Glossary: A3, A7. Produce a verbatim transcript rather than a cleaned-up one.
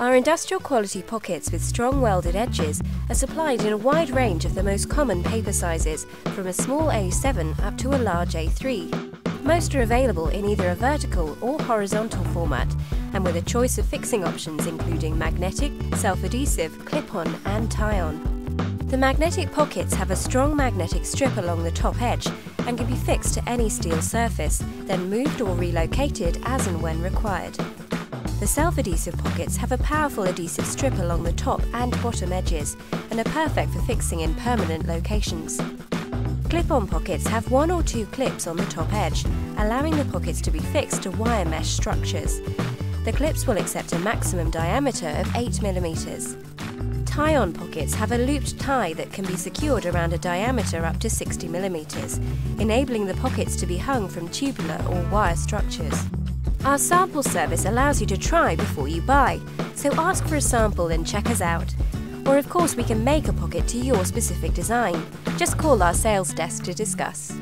Our industrial quality pockets with strong welded edges are supplied in a wide range of the most common paper sizes, from a small A seven up to a large A three. Most are available in either a vertical or horizontal format, and with a choice of fixing options including magnetic, self-adhesive, clip-on and tie-on. The magnetic pockets have a strong magnetic strip along the top edge and can be fixed to any steel surface, then moved or relocated as and when required. The self-adhesive pockets have a powerful adhesive strip along the top and bottom edges and are perfect for fixing in permanent locations. Clip-on pockets have one or two clips on the top edge, allowing the pockets to be fixed to wire mesh structures. The clips will accept a maximum diameter of eight millimeters. Tie-on pockets have a looped tie that can be secured around a diameter up to sixty millimeters, enabling the pockets to be hung from tubular or wire structures. Our sample service allows you to try before you buy, so ask for a sample and check us out. Or of course we can make a pocket to your specific design. Just call our sales desk to discuss.